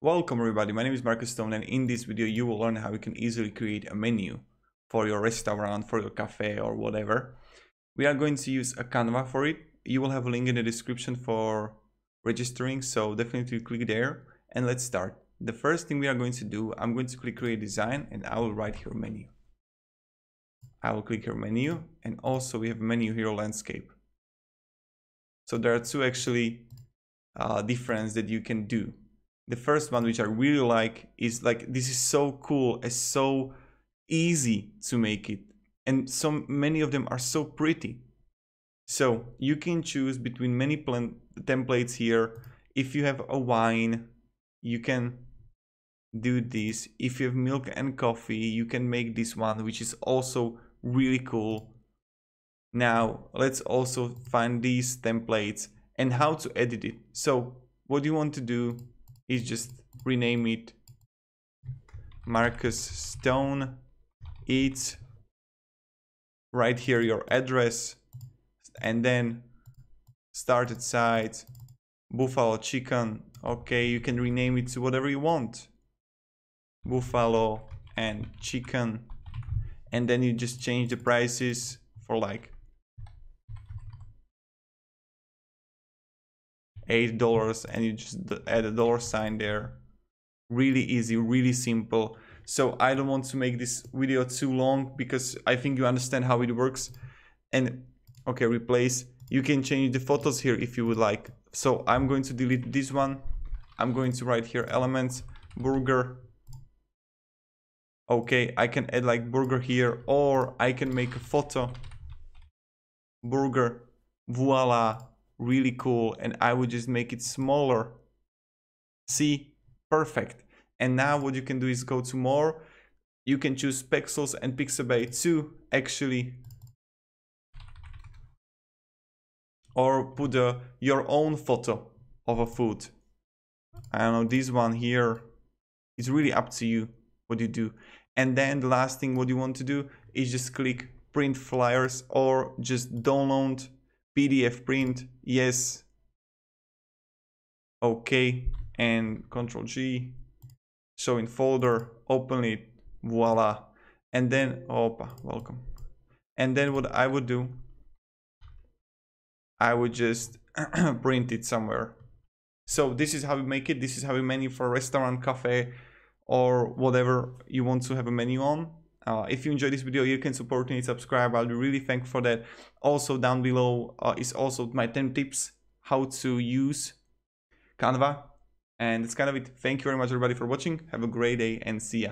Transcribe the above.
Welcome everybody, my name is Marcus Stone, and in this video you will learn how you can easily create a menu for your restaurant, for your cafe or whatever. We are going to use a Canva for it. You will have a link in the description for registering, so definitely click there and let's start. The first thing we are going to do, I'm going to click create design and I will write here menu. I will click here menu, and also we have menu here landscape. So there are two actually difference that you can do. The first one, which I really like, is like this is so cool, it's so easy to make it, and so many of them are so pretty. So you can choose between many templates here. If you have a wine, you can do this. If you have milk and coffee, you can make this one, which is also really cool. Now let's also find these templates and how to edit it. So what you want to do is just rename it Marcus Stone Eats, right here your address, and then started site buffalo chicken. Okay, you can rename it to whatever you want, buffalo and chicken, and then you just change the prices for like $8 and you just add a dollar sign there. Really easy, really simple. So I don't want to make this video too long because I think you understand how it works. And okay, replace. You can change the photos here if you would like. So I'm going to delete this one. I'm going to write here elements, burger. Okay, I can add like burger here, or I can make a photo. Burger, voila. Really cool, and I would just make it smaller. See, perfect. And now what you can do is go to more. You can choose Pexels and Pixabay too, actually, or put your own photo of a food. I don't know, this one here. It's really up to you what you do. And then the last thing what you want to do is just click print flyers, or just download PDF print, yes, okay, and Control G, show in folder, open it, voila. And then, opa, welcome. And then what I would do, I would just print it somewhere. So this is how you make it. This is how you menu for a restaurant, cafe, or whatever you want to have a menu on. If you enjoyed this video, you can support me, subscribe, I'll be really thankful for that. Also down below is also my 10 tips how to use Canva. And that's kind of it. Thank you very much everybody for watching. Have a great day and see ya.